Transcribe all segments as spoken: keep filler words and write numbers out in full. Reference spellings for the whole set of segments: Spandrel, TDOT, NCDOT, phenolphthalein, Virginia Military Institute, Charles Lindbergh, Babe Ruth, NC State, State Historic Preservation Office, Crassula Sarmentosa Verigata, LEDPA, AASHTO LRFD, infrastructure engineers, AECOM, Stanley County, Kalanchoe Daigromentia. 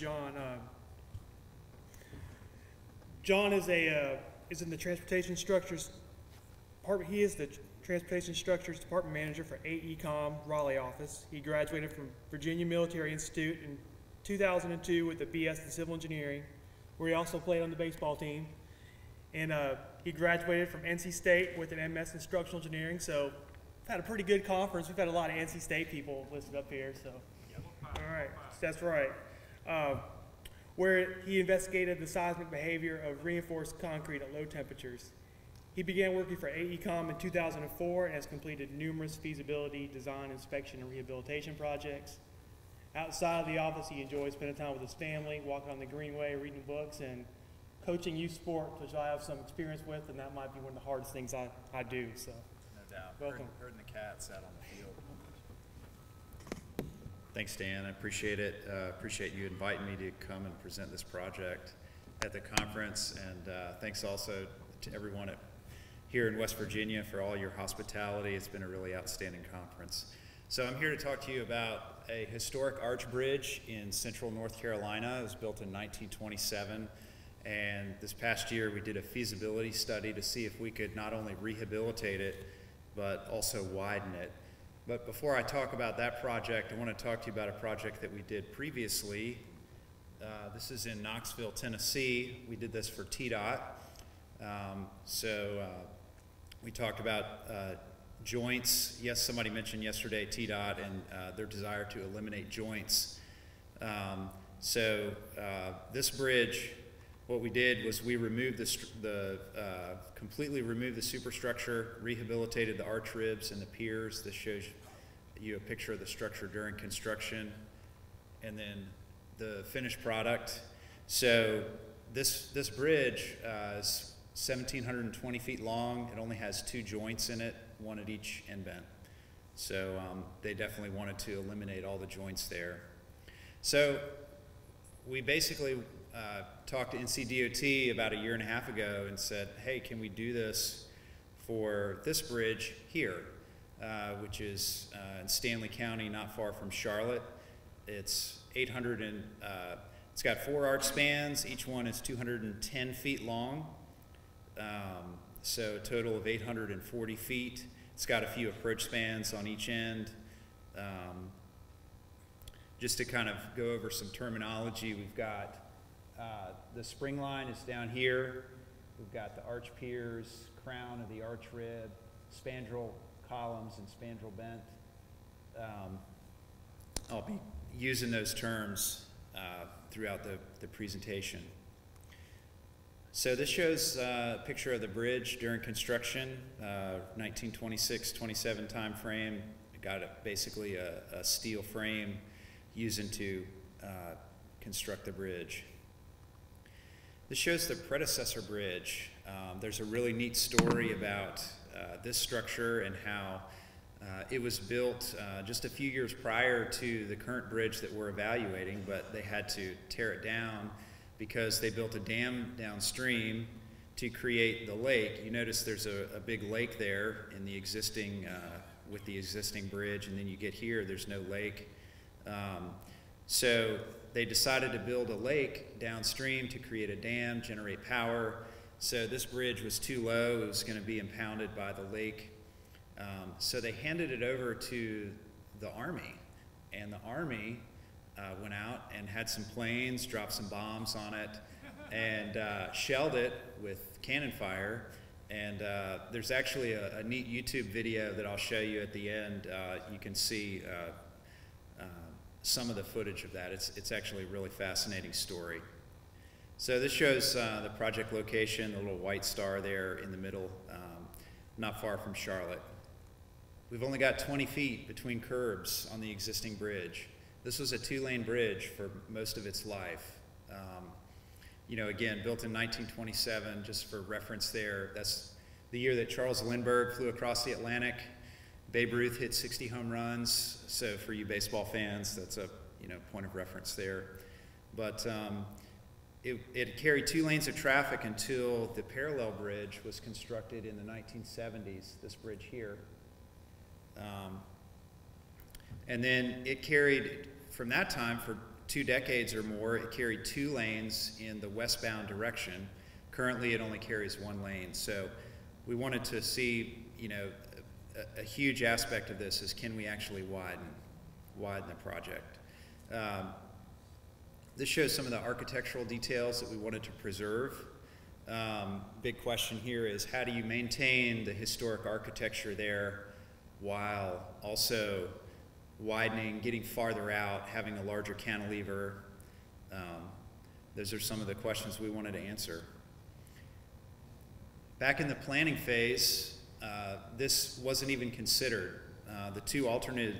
John. Uh, John is a uh, is in the Transportation Structures Department. He is the Transportation Structures Department Manager for A E COM Raleigh office. He graduated from Virginia Military Institute in two thousand two with a B S in Civil Engineering, where he also played on the baseball team. And uh, he graduated from N C State with an M S in Structural Engineering. So we've had a pretty good conference. We've had a lot of N C State people listed up here. So, all right, that's right. Uh, where he investigated the seismic behavior of reinforced concrete at low temperatures. He began working for A E COM in two thousand four and has completed numerous feasibility, design, inspection, and rehabilitation projects. Outside of the office, he enjoys spending time with his family, walking on the Greenway, reading books, and coaching youth sports, which I have some experience with, and that might be one of the hardest things I, I do. So, no doubt. Welcome. Herding the cats out on the field. Thanks, Dan. I appreciate it. Uh, appreciate you inviting me to come and present this project at the conference, and uh, thanks also to everyone at, here in West Virginia for all your hospitality. It's been a really outstanding conference. So I'm here to talk to you about a historic arch bridge in central North Carolina. It was built in nineteen twenty-seven, and this past year we did a feasibility study to see if we could not only rehabilitate it, but also widen it. But before I talk about that project, I want to talk to you about a project that we did previously. Uh, this is in Knoxville, Tennessee. We did this for T DOT. Um, so uh, we talked about uh, joints. Yes, somebody mentioned yesterday T DOT and uh, their desire to eliminate joints. Um, so uh, this bridge, what we did was we removed the, the uh, completely removed the superstructure, rehabilitated the arch ribs and the piers. This shows you a picture of the structure during construction, and then the finished product. So this this bridge uh, is one thousand seven hundred twenty feet long. It only has two joints in it, one at each end bent. So um, they definitely wanted to eliminate all the joints there. So we basically Uh, talked to N C D O T about a year and a half ago and said, hey, can we do this for this bridge here, uh, which is uh, in Stanley County, not far from Charlotte. It's eight hundred and uh, it's got four arch spans. Each one is two hundred ten feet long, um, so a total of eight hundred forty feet. It's got a few approach spans on each end. Um, just to kind of go over some terminology, we've got Uh, the spring line is down here. We've got the arch piers, crown of the arch rib, spandrel columns, and spandrel bent. Um, I'll be using those terms uh, throughout the, the presentation. So this shows uh, a picture of the bridge during construction, uh, nineteen twenty-six twenty-seven time frame. It got a, basically a, a steel frame using to uh, construct the bridge. This shows the predecessor bridge. Um, there's a really neat story about uh, this structure and how uh, it was built uh, just a few years prior to the current bridge that we're evaluating, but they had to tear it down because they built a dam downstream to create the lake. You notice there's a, a big lake there in the existing, uh, with the existing bridge, and then you get here, there's no lake. Um, so they decided to build a lake downstream to create a dam, generate power. So this bridge was too low. It was going to be impounded by the lake. Um, so they handed it over to the Army. And the Army uh, went out and had some planes, dropped some bombs on it, and uh, shelled it with cannon fire. And uh, there's actually a, a neat YouTube video that I'll show you at the end. Uh, you can see uh, some of the footage of that. It's, it's actually a really fascinating story. So this shows uh, the project location, the little white star there in the middle, um, not far from Charlotte. We've only got twenty feet between curbs on the existing bridge. This was a two-lane bridge for most of its life. Um, you know, again, built in nineteen twenty-seven, just for reference there, that's the year that Charles Lindbergh flew across the Atlantic. Babe Ruth hit sixty home runs, so for you baseball fans, that's a you know point of reference there. But um, it, it carried two lanes of traffic until the parallel bridge was constructed in the nineteen seventies, this bridge here. Um, and then it carried, from that time for two decades or more, it carried two lanes in the westbound direction. Currently, it only carries one lane. So we wanted to see, you know, a, a huge aspect of this is, can we actually widen, widen the project? Um, this shows some of the architectural details that we wanted to preserve. Um, big question here is, how do you maintain the historic architecture there while also widening, getting farther out, having a larger cantilever? Um, those are some of the questions we wanted to answer. Back in the planning phase, uh, this wasn't even considered. Uh, the two alternate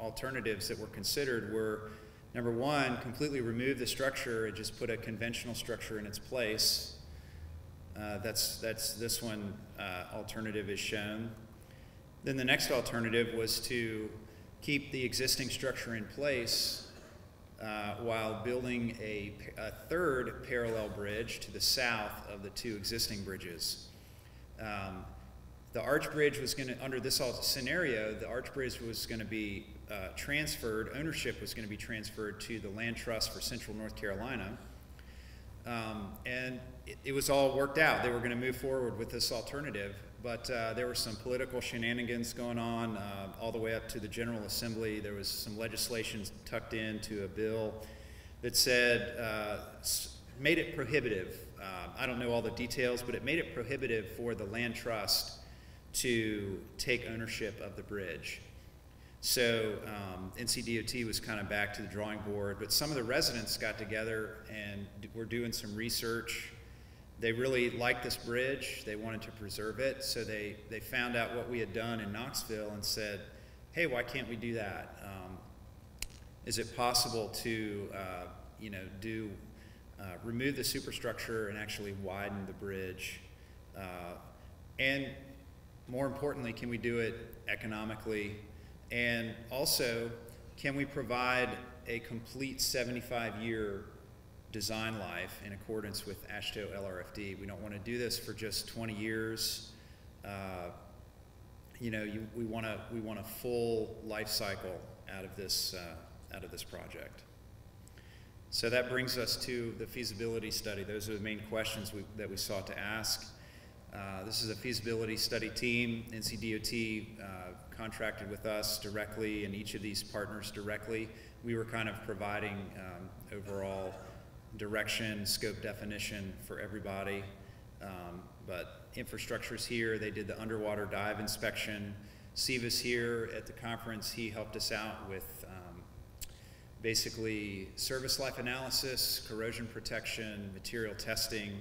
alternatives that were considered were, number one, completely remove the structure and just put a conventional structure in its place. Uh, that's, that's this one uh, alternative is shown. Then the next alternative was to keep the existing structure in place uh, while building a, a third parallel bridge to the south of the two existing bridges. Um, the arch bridge was going to, under this scenario, the arch bridge was going to be uh, transferred, ownership was going to be transferred to the Land Trust for Central North Carolina. Um, and it, it was all worked out. They were going to move forward with this alternative, but uh, there were some political shenanigans going on uh, all the way up to the General Assembly. There was some legislation tucked into a bill that said, uh, made it prohibitive. Uh, I don't know all the details, but it made it prohibitive for the Land Trust to take ownership of the bridge. So um, N C D O T was kind of back to the drawing board, but some of the residents got together and were doing some research. They really liked this bridge. They wanted to preserve it, so they, they found out what we had done in Knoxville and said, hey, why can't we do that? Um, is it possible to, uh, you know, do, uh, remove the superstructure and actually widen the bridge? Uh, and more importantly, can we do it economically? And also, can we provide a complete seventy-five year design life in accordance with AASHTO L R F D? We don't want to do this for just twenty years. Uh, you know, you, we want to we want a full life cycle out of this uh, out of this project. So that brings us to the feasibility study. Those are the main questions we, that we sought to ask. Uh, this is a feasibility study team. N C D O T uh, contracted with us directly and each of these partners directly. We were kind of providing um, overall direction, scope definition for everybody. Um, but infrastructure's here. They did the underwater dive inspection. Sevi's here at the conference. He helped us out with um, basically service life analysis, corrosion protection, material testing.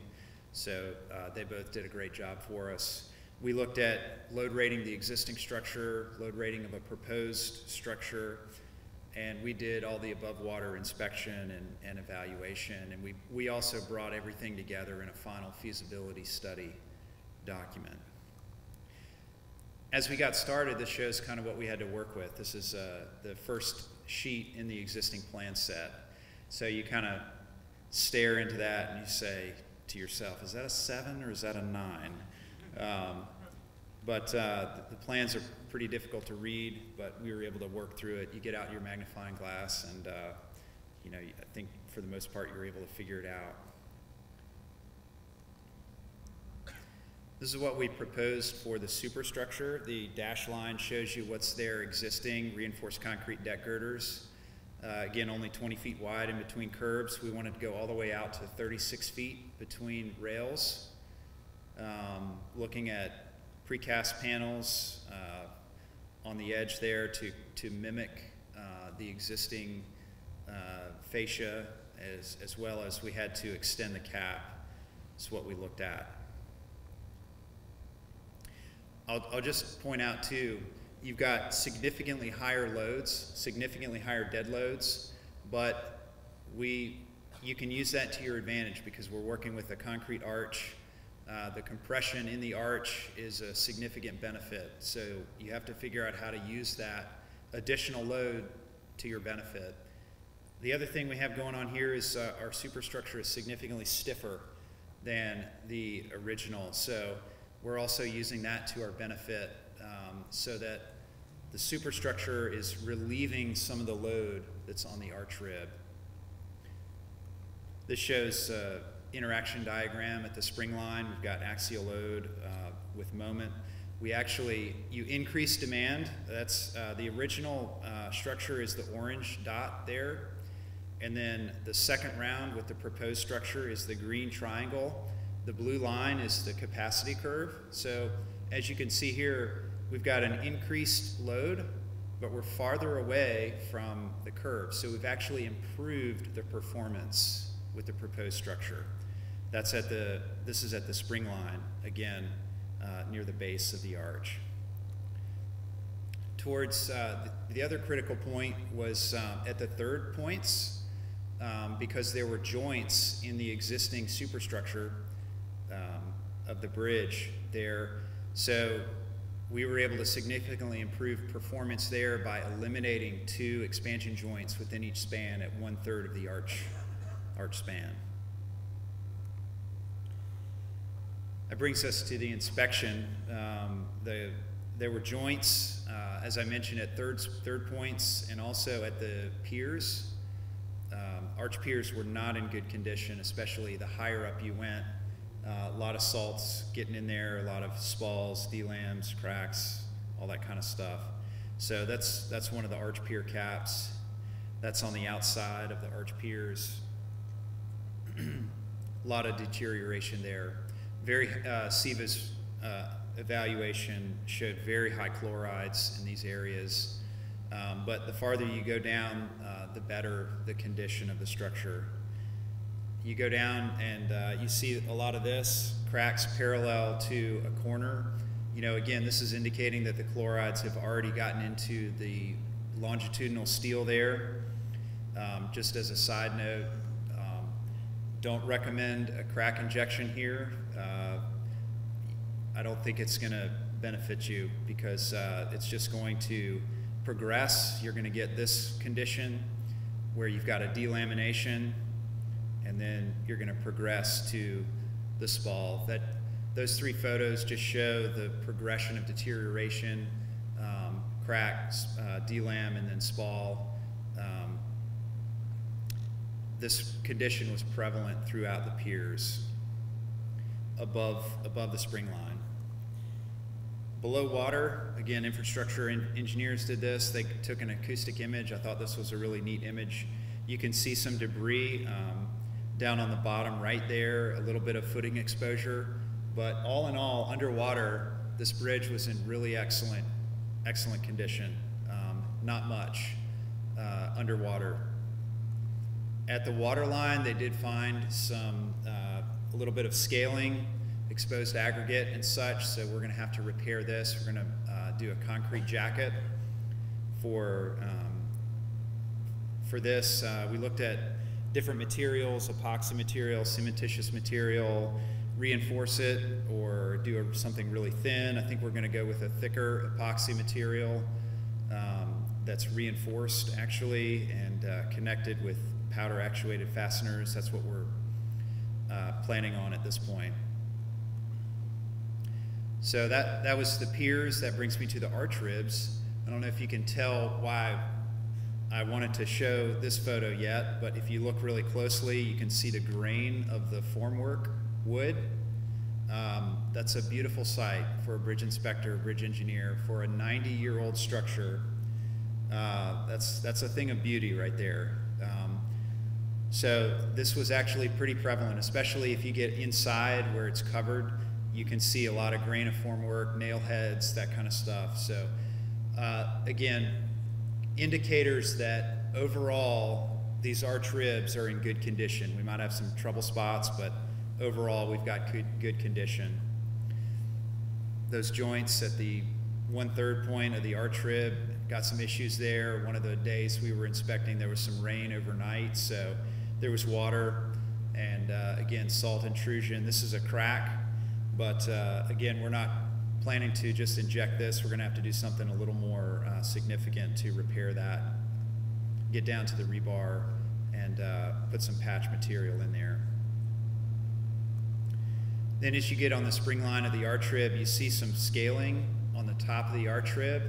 So uh, they both did a great job for us. We looked at load rating the existing structure, load rating of a proposed structure, and we did all the above water inspection and, and evaluation. And we, we also brought everything together in a final feasibility study document. As we got started, this shows kind of what we had to work with. This is uh, the first sheet in the existing plan set. So you kind of stare into that and you say to yourself, is that a seven or is that a nine? Um, but uh, the, the plans are pretty difficult to read, but we were able to work through it. You get out your magnifying glass and, uh, you know, I think for the most part, you're able to figure it out. This is what we proposed for the superstructure. The dashed line shows you what's there existing, reinforced concrete deck girders. Uh, again, only twenty feet wide in between curbs. We wanted to go all the way out to thirty-six feet between rails. Um, looking at precast panels uh, on the edge there to, to mimic uh, the existing uh, fascia, as, as well as we had to extend the cap. That's what we looked at. I'll, I'll just point out too, you've got significantly higher loads, significantly higher dead loads, but we, you can use that to your advantage because we're working with a concrete arch. Uh, the compression in the arch is a significant benefit, so you have to figure out how to use that additional load to your benefit. The other thing we have going on here is uh, our superstructure is significantly stiffer than the original, so we're also using that to our benefit um, so that the superstructure is relieving some of the load that's on the arch rib. This shows uh, interaction diagram at the spring line. We've got axial load uh, with moment. We actually, you increase demand. That's uh, the original uh, structure is the orange dot there. And then the second round with the proposed structure is the green triangle. The blue line is the capacity curve. So as you can see here, we've got an increased load, but we're farther away from the curve. So we've actually improved the performance with the proposed structure. That's at the, this is at the spring line, again, uh, near the base of the arch. Towards, uh, the, the other critical point was uh, at the third points, Um, because there were joints in the existing superstructure um, of the bridge there. So we were able to significantly improve performance there by eliminating two expansion joints within each span at one third of the arch, arch span. That brings us to the inspection. Um, the, there were joints, uh, as I mentioned, at third, third points and also at the piers. Um, arch piers were not in good condition, especially the higher up you went. Uh, a lot of salts getting in there, a lot of spalls, delams, cracks, all that kind of stuff. So that's, that's one of the arch pier caps. That's on the outside of the arch piers. A lot of deterioration there. Very, uh, Seva's uh, evaluation showed very high chlorides in these areas. Um, but the farther you go down, uh, the better the condition of the structure. You go down and uh, you see a lot of this, cracks parallel to a corner. You know, again, this is indicating that the chlorides have already gotten into the longitudinal steel there. Um, just as a side note, um, don't recommend a crack injection here. Uh, I don't think it's going to benefit you because uh, it's just going to progress. You're going to get this condition where you've got a delamination, and then you're going to progress to the spall. That, those three photos just show the progression of deterioration, um, cracks, uh, delam, and then spall. Um, this condition was prevalent throughout the piers above, above the spring line. Below water, again, infrastructure engineers did this. They took an acoustic image. I thought this was a really neat image. You can see some debris um, down on the bottom right there, a little bit of footing exposure. But all in all, underwater, this bridge was in really excellent, excellent condition. Um, not much uh, underwater. At the water line, they did find some, uh, a little bit of scaling, exposed aggregate and such, so we're going to have to repair this. We're going to uh, do a concrete jacket for, um, for this. Uh, we looked at different materials, epoxy material, cementitious material, reinforce it, or do a, something really thin. I think we're going to go with a thicker epoxy material um, that's reinforced, actually, and uh, connected with powder-actuated fasteners. That's what we're uh, planning on at this point. So that, that was the piers. That brings me to the arch ribs. I don't know if you can tell why I wanted to show this photo yet, but if you look really closely, you can see the grain of the formwork wood. Um, that's a beautiful sight for a bridge inspector, bridge engineer, for a ninety-year-old structure. Uh, that's, that's a thing of beauty right there. Um, so this was actually pretty prevalent, especially if you get inside where it's covered. You can see a lot of grain of formwork, nail heads, that kind of stuff. So uh, again, indicators that overall these arch ribs are in good condition. We might have some trouble spots, but overall we've got good, good condition. Those joints at the one-third point of the arch rib got some issues there. One of the days we were inspecting, there was some rain overnight, so there was water and uh, again, salt intrusion. This is a crack. But uh, again, we're not planning to just inject this. We're gonna have to do something a little more uh, significant to repair that, get down to the rebar and uh, put some patch material in there. Then as you get on the spring line of the arch rib, you see some scaling on the top of the arch rib.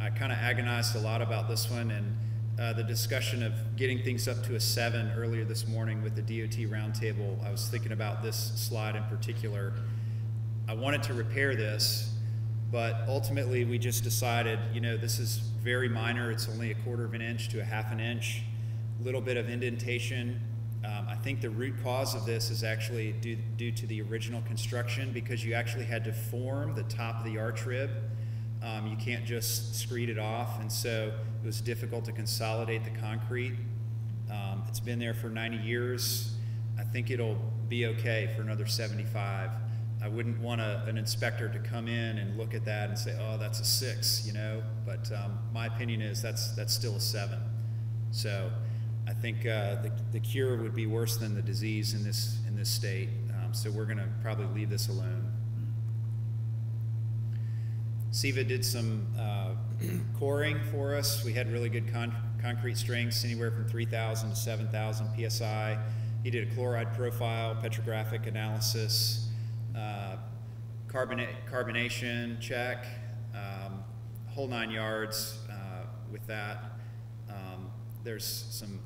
I kind of agonized a lot about this one, and uh, the discussion of getting things up to a seven earlier this morning with the D O T roundtable, I was thinking about this slide in particular. I wanted to repair this, but ultimately we just decided, you know, this is very minor. It's only a quarter of an inch to a half an inch, little bit of indentation. Um, I think the root cause of this is actually due, due to the original construction, because you actually had to form the top of the arch rib. Um, you can't just screed it off, and so it was difficult to consolidate the concrete. Um, it's been there for ninety years. I think it'll be okay for another seventy-five. I wouldn't want a, an inspector to come in and look at that and say, oh, that's a six, you know, but um, my opinion is that's, that's still a seven. So I think uh, the, the cure would be worse than the disease in this, in this state, um, so we're going to probably leave this alone. Seva did some uh, coring for us. We had really good con concrete strengths, anywhere from three thousand to seven thousand P S I. He did a chloride profile, petrographic analysis, uh, carbonate, carbonation check, um, whole nine yards uh, with that. Um, there's some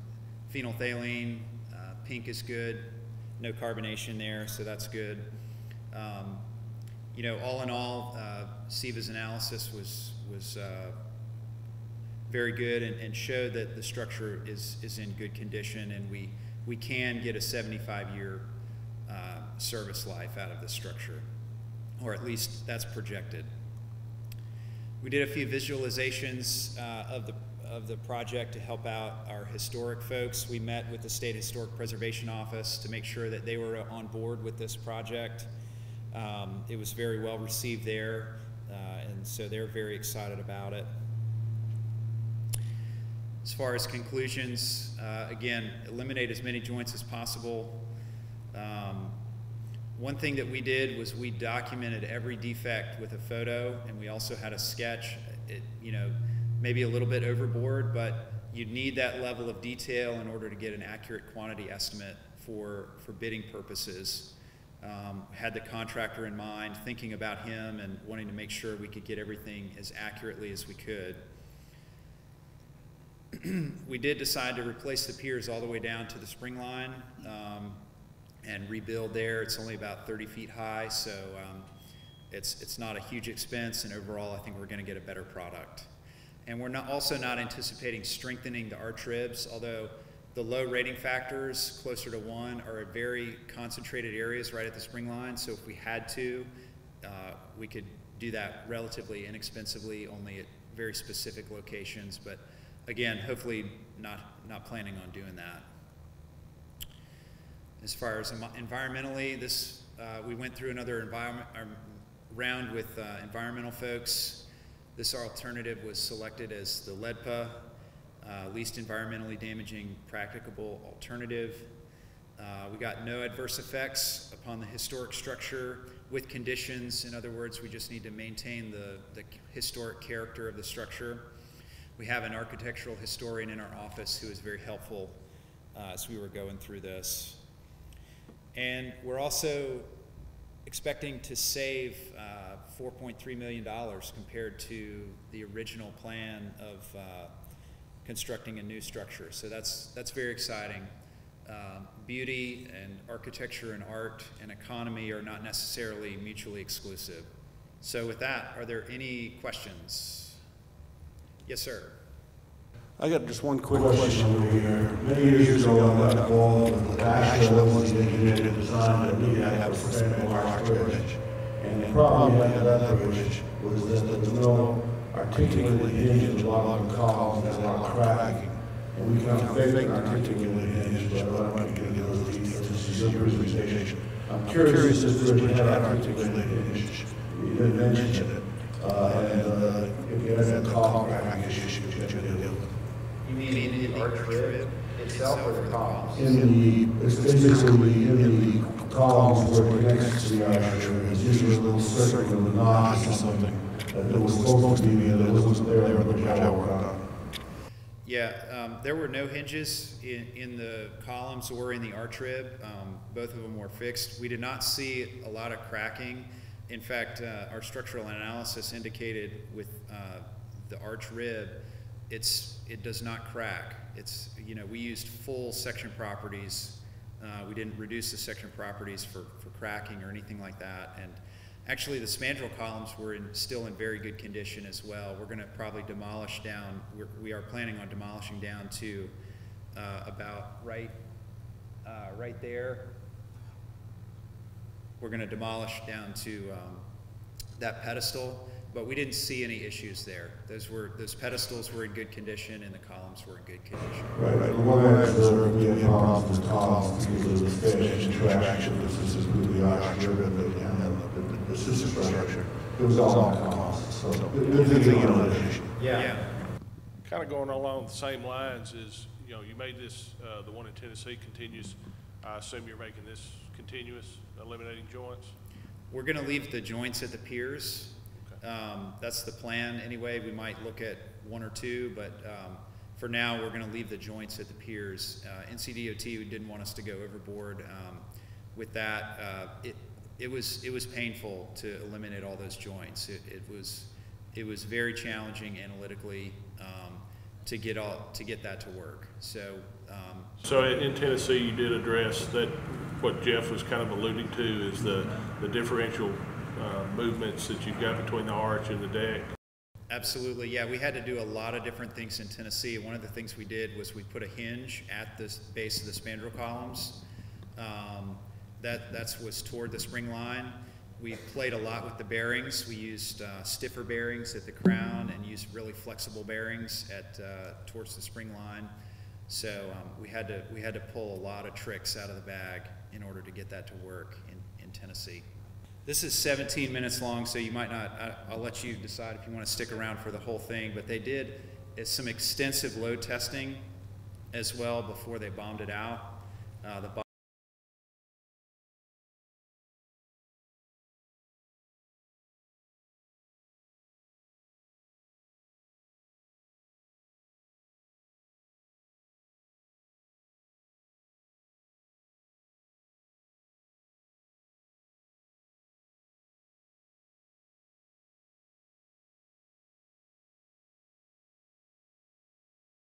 phenolphthalein, uh, pink is good, no carbonation there, so that's good. Um, you know, all in all, uh, Seva's analysis was, was uh, very good and, and showed that the structure is, is in good condition, and we, we can get a seventy-five year uh, service life out of this structure, or at least that's projected. We did a few visualizations uh, of the of the project to help out our historic folks. We met with the State Historic Preservation Office to make sure that they were on board with this project. Um, it was very well received there, uh, and so they're very excited about it. As far as conclusions, uh, again, eliminate as many joints as possible. Um, one thing that we did was we documented every defect with a photo, and we also had a sketch. It, you know, maybe a little bit overboard, but you need that level of detail in order to get an accurate quantity estimate for, for bidding purposes. Um, had the contractor in mind, thinking about him and wanting to make sure we could get everything as accurately as we could. We did decide to replace the piers all the way down to the spring line um, and rebuild there. It's only about thirty feet high, so um, it's, it's not a huge expense, and overall I think we're going to get a better product. And we're not, also not anticipating strengthening the arch ribs, although the low rating factors, closer to one, are very concentrated areas right at the spring line. So if we had to, uh, we could do that relatively inexpensively, only at very specific locations. But again, hopefully not, not planning on doing that. As far as environmentally, this, uh, we went through another environment, uh, round with uh, environmental folks. This alternative was selected as the LEDPA, uh, least environmentally damaging practicable alternative. Uh, we got no adverse effects upon the historic structure with conditions. In other words, we just need to maintain the, the historic character of the structure. We have an architectural historian in our office who is very helpful uh, as we were going through this. And we're also expecting to save uh, four point three million dollars compared to the original plan of uh, constructing a new structure. So that's, that's very exciting. Um, beauty and architecture and art and economy are not necessarily mutually exclusive. So with that, are there any questions? Yes, sir. I got just one quick question over here. Many years ago, I got involved with the AASHTO L R F D to design a new sustainable arch bridge. And the problem with that bridge was that there was no articulated hinge, a lot of columns, and a lot of cracking. And we kind of faked articulated hinge, but I don't want to get into those details. This is your presentation. I'm curious if this bridge had articulated hinge. You didn't mention it. Uh, and uh, if you had a column cracking issue, you should deal with it. You mean in the arch rib itself or the columns? In the, it's basically in the columns where it connects to the arch rib. It's usually a little circular notch or something that was supposed to be there that wasn't there when the project worked on. Yeah, um, there were no hinges in, in the columns or in the arch rib. Um, both of them were fixed. We did not see a lot of cracking. In fact, uh, our structural analysis indicated with uh, the arch rib it's it does not crack. It's, you know, we used full section properties. Uh, we didn't reduce the section properties for, for cracking or anything like that. And actually the spandrel columns were in, still in very good condition as well. We're gonna probably demolish down, we're, we are planning on demolishing down to uh, about right, uh, right there. We're gonna demolish down to um, that pedestal, but we didn't see any issues there. Those were, those pedestals were in good condition and the columns were in good condition. Right, right. One that building did harm the columns because of the fish and traction. This is really our driven and the system structure. It was all on columns. So it's a good issue. Yeah. Kind of going along the same lines is, you know, you made this, uh, the one in Tennessee continues. I assume you're making this continuous, eliminating joints? We're going to leave the joints at the piers. Okay. Um, that's the plan anyway. We might look at one or two, but um, for now we're going to leave the joints at the piers. Uh, N C D O T didn't want us to go overboard um, with that. Uh, it, it, was, it was painful to eliminate all those joints. It, it, was, it was very challenging analytically um, to, get all, to get that to work. So, um, so in Tennessee you did address that. What Jeff was kind of alluding to is the, the differential uh, movements that you've got between the arch and the deck. Absolutely, yeah. We had to do a lot of different things in Tennessee. One of the things we did was we put a hinge at the base of the spandrel columns. Um, that that's, was toward the spring line. We played a lot with the bearings. We used uh, stiffer bearings at the crown and used really flexible bearings at uh, towards the spring line. So um, we had to we had to pull a lot of tricks out of the bag in order to get that to work in, in Tennessee. This is seventeen minutes long, so you might not, I, I'll let you decide if you want to stick around for the whole thing, but they did some extensive load testing as well before they bombed it out. Uh, the